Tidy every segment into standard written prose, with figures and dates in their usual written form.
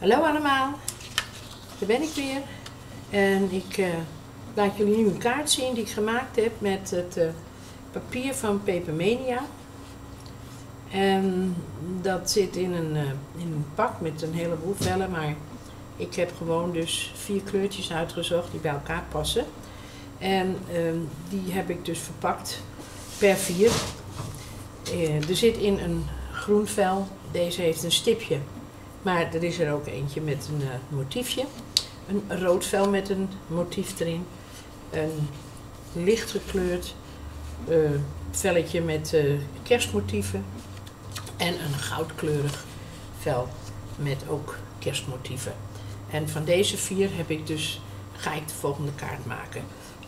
Hallo allemaal, daar ben ik weer en ik laat jullie nu een kaart zien die ik gemaakt heb met het papier van Pepermania. En dat zit in een pak met een heleboel vellen, maar ik heb gewoon dus 4 kleurtjes uitgezocht die bij elkaar passen. En die heb ik dus verpakt per 4. Er zit in een groen vel, deze heeft een stipje. Maar er is er ook eentje met een motiefje. Een rood vel met een motief erin. Een licht gekleurd velletje met kerstmotieven. En een goudkleurig vel met ook kerstmotieven. En van deze 4 ga ik de volgende kaart maken.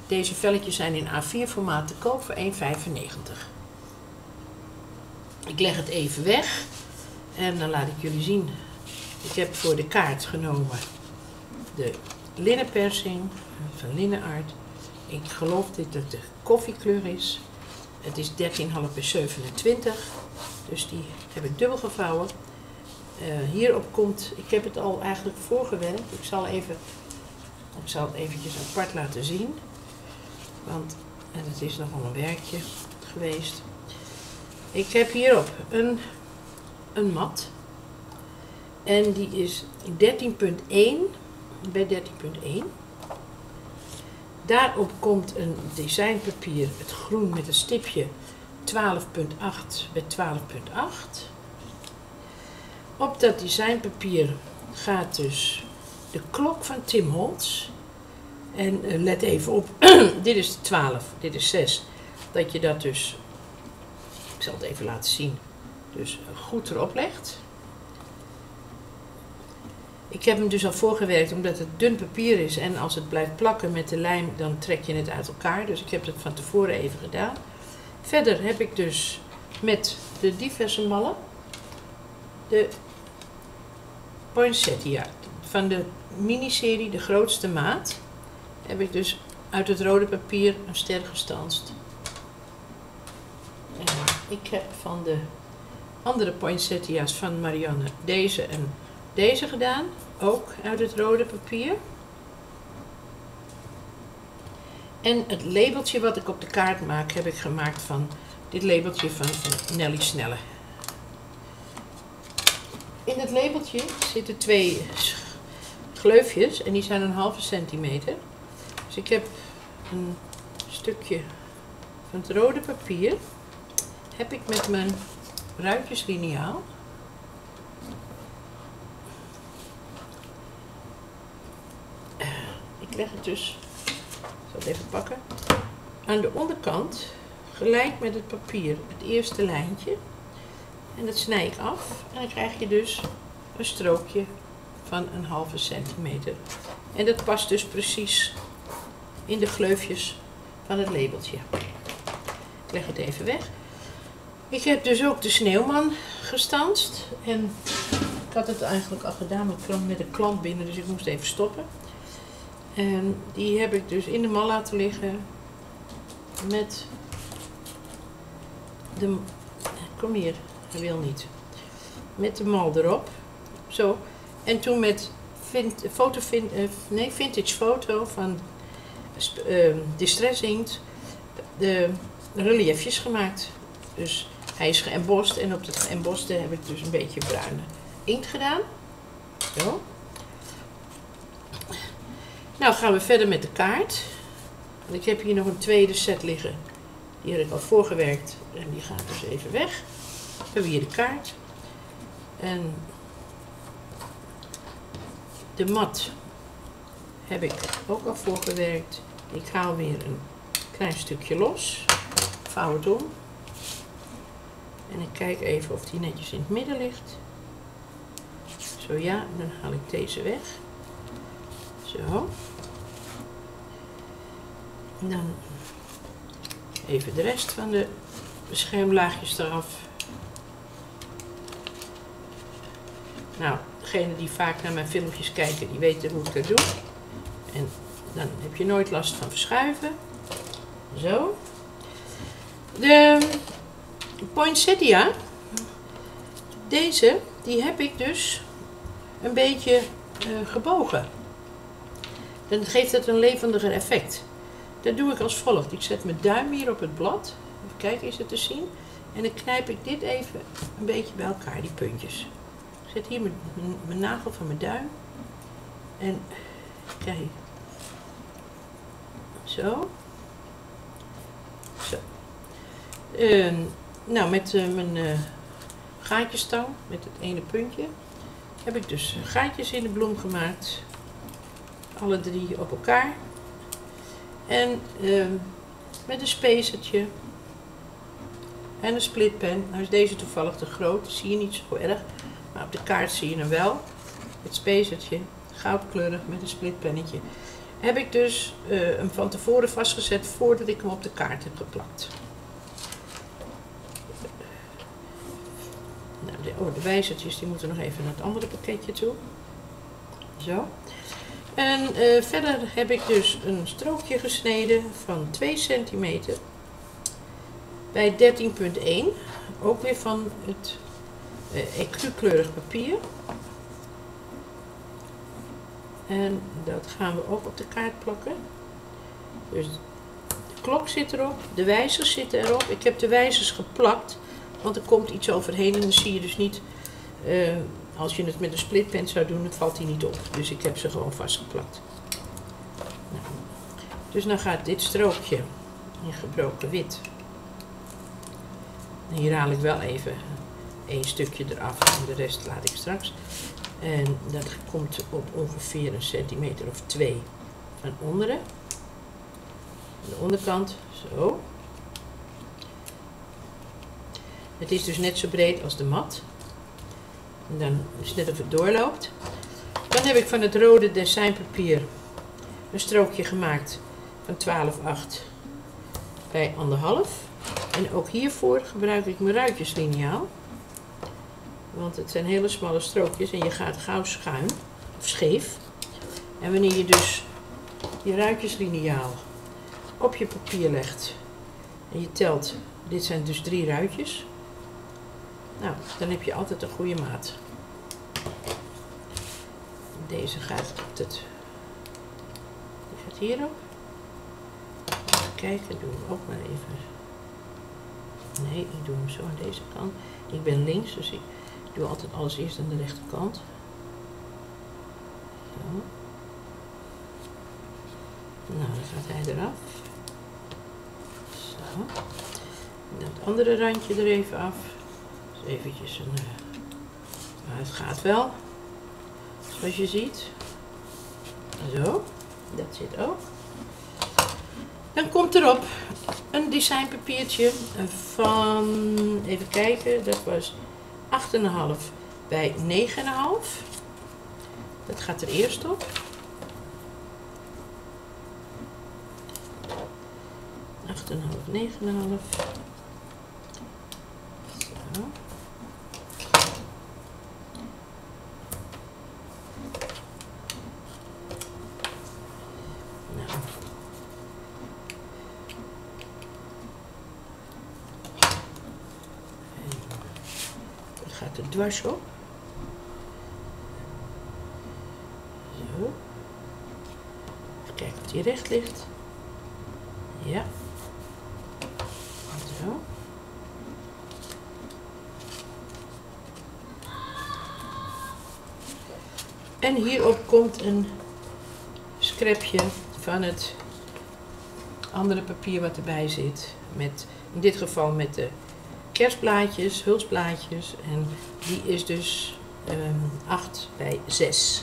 Deze velletjes zijn in A4 formaat te koop voor €1,95. Ik leg het even weg en dan laat ik jullie zien. Ik heb voor de kaart genomen de linnenpersing van Linnen Art. Ik geloof dat het de koffiekleur is. Het is 13,5 bij 27. Dus die heb ik dubbel gevouwen. Hierop komt, ik heb het al eigenlijk voorgewerkt. Ik zal het eventjes apart laten zien. Want het is nogal een werkje geweest. Ik heb hierop een mat. En die is 13,1 bij 13,1. Daarop komt een designpapier, het groen met een stipje, 12,8 bij 12,8. Op dat designpapier gaat dus de klok van Tim Holtz. En let even op, dit is 12, dit is 6. Dat je dat dus, ik zal het even laten zien, dus goed erop legt. Ik heb hem dus al voorgewerkt omdat het dun papier is en als het blijft plakken met de lijm dan trek je het uit elkaar. Dus ik heb dat van tevoren even gedaan. Verder heb ik dus met de diverse mallen de poinsettia van de miniserie De Grootste Maat. Heb ik dus uit het rode papier een ster gestanst. En ik heb van de andere poinsettia's van Marianne deze en deze gedaan, ook uit het rode papier. En het labeltje wat ik op de kaart maak, heb ik gemaakt van dit labeltje van Nellie Snellen. In het labeltje zitten 2 gleufjes en die zijn een halve centimeter. Dus ik heb een stukje van het rode papier, heb ik met mijn ruitjesliniaal. Ik leg het dus, ik zal het even pakken, aan de onderkant gelijk met het papier, het eerste lijntje. En dat snij ik af en dan krijg je dus een strookje van een halve centimeter. En dat past dus precies in de gleufjes van het labeltje. Ik leg het even weg. Ik heb dus ook de sneeuwman gestanst. En ik had het eigenlijk al gedaan, maar ik kwam met een klant binnen, dus ik moest even stoppen. En die heb ik dus in de mal laten liggen met de, kom hier, hij wil niet, met de mal erop, zo. En toen met vintage foto van Distress Inkt de reliefjes gemaakt. Dus hij is geëmbossd en op dat geëmbossde heb ik dus een beetje bruine inkt gedaan, zo. Nou gaan we verder met de kaart. Ik heb hier nog een tweede set liggen. Die heb ik al voorgewerkt en die gaat dus even weg. We hebben hier de kaart. En de mat heb ik ook al voorgewerkt. Ik haal weer een klein stukje los. Vouw het om. En ik kijk even of die netjes in het midden ligt. Zo ja, dan haal ik deze weg. Zo. En dan even de rest van de beschermlaagjes eraf. Nou, degenen die vaak naar mijn filmpjes kijken, die weten hoe ik dat doe. En dan heb je nooit last van verschuiven. Zo. De poinsettia, deze, die heb ik dus een beetje gebogen. Dan geeft het een levendiger effect. Dat doe ik als volgt. Ik zet mijn duim hier op het blad. Even kijken, is het te zien? En dan knijp ik dit even een beetje bij elkaar, die puntjes. Ik zet hier mijn nagel van mijn duim. En kijk. Zo. Zo. Nou, met mijn gaatjestang, met het ene puntje, heb ik dus gaatjes in de bloem gemaakt. Alle drie op elkaar. En met een spacertje en een splitpen. Nou is deze toevallig te groot, dat zie je niet zo erg. Maar op de kaart zie je hem wel. Het spacertje, goudkleurig met een splitpennetje. Heb ik dus hem van tevoren vastgezet voordat ik hem op de kaart heb geplakt. Nou, de wijzertjes die moeten nog even naar het andere pakketje toe. Zo. En verder heb ik dus een strookje gesneden van 2 centimeter bij 13,1. Ook weer van het ecru-kleurig papier. En dat gaan we ook op de kaart plakken. Dus de klok zit erop, de wijzers zitten erop. Ik heb de wijzers geplakt, want er komt iets overheen en dan zie je dus niet... als je het met een splitpen zou doen, dan valt hij niet op. Dus ik heb ze gewoon vastgeplakt. Nou. Dus dan gaat dit strookje in gebroken wit. En hier haal ik wel even één stukje eraf en de rest laat ik straks. En dat komt op ongeveer een centimeter of 2 van onderen. Aan de onderkant, zo. Het is dus net zo breed als de mat. En dan is het net of het doorloopt. Dan heb ik van het rode designpapier een strookje gemaakt van 12,8 bij 1,5. En ook hiervoor gebruik ik mijn ruitjesliniaal. Want het zijn hele smalle strookjes en je gaat gauw schuin of scheef. En wanneer je dus je ruitjesliniaal op je papier legt en je telt, dit zijn dus 3 ruitjes. Nou, dan heb je altijd een goede maat. Deze gaat op het... Die gaat hierop. Even kijken, doen we ook maar even. Nee, ik doe hem zo aan deze kant. Ik ben links, dus ik doe altijd alles eerst aan de rechterkant. Zo. Nou, dan gaat hij eraf. Zo. Dan het andere randje er even af. Eventjes een... Maar het gaat wel. Zoals je ziet. Zo. Dat zit ook. Dan komt erop een designpapiertje van... Even kijken. Dat was 8,5 bij 9,5. Dat gaat er eerst op. Dwars op. Zo. Even kijken of die recht ligt. Ja. Zo. En hierop komt een scrapje van het andere papier wat erbij zit. Met, in dit geval met de kerstblaadjes, hulsblaadjes en die is dus 8 bij 6.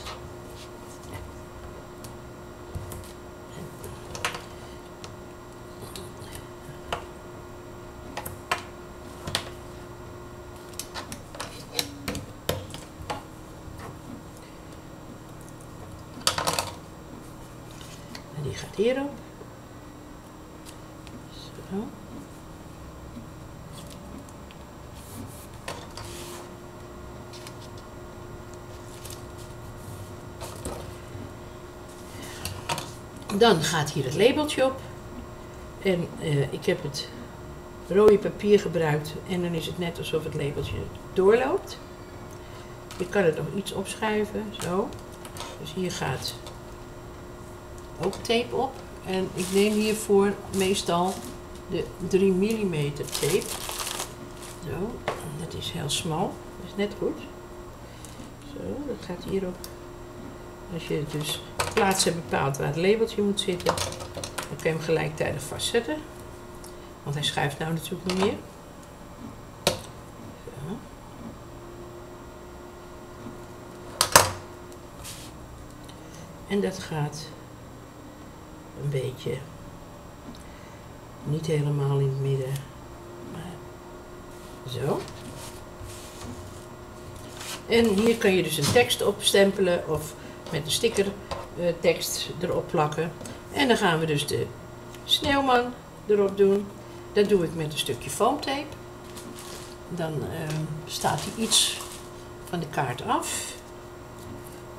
En die gaat hierop. Zo. Dan gaat hier het labeltje op en ik heb het rode papier gebruikt en dan is het net alsof het labeltje doorloopt. Je kan het nog iets opschuiven, zo. Dus hier gaat ook tape op. En ik neem hiervoor meestal de 3 mm tape. Zo, dat is heel smal. Dat is net goed. Zo, dat gaat hierop. Als je dus plaats hebt bepaald waar het labeltje moet zitten, dan kun je hem gelijktijdig vastzetten. Want hij schuift nou natuurlijk niet meer. Zo. En dat gaat een beetje, niet helemaal in het midden, maar zo. En hier kun je dus een tekst op stempelen of met een sticker tekst erop plakken. En dan gaan we dus de sneeuwman erop doen. Dat doe ik met een stukje foamtape. Dan staat hij iets van de kaart af.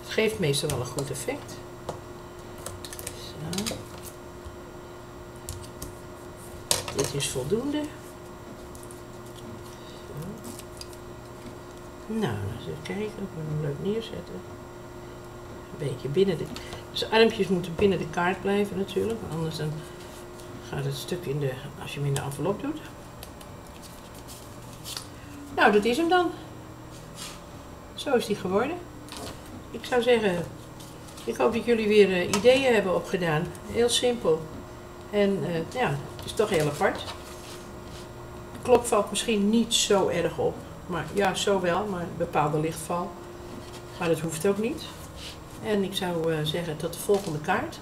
Het geeft meestal wel een goed effect. Zo. Dit is voldoende. Zo. Nou, eens even kijken of we hem leuk neerzetten. Een beetje binnen de... Dus armpjes moeten binnen de kaart blijven natuurlijk, anders dan gaat het stuk in de... als je hem in de envelop doet. Nou, dat is hem dan. Zo is die geworden. Ik zou zeggen, ik hoop dat jullie weer ideeën hebben opgedaan. Heel simpel. En ja, het is toch heel apart. De klok valt misschien niet zo erg op. Maar ja, zo wel, maar een bepaalde lichtval. Maar dat hoeft ook niet. En ik zou zeggen tot de volgende kaart.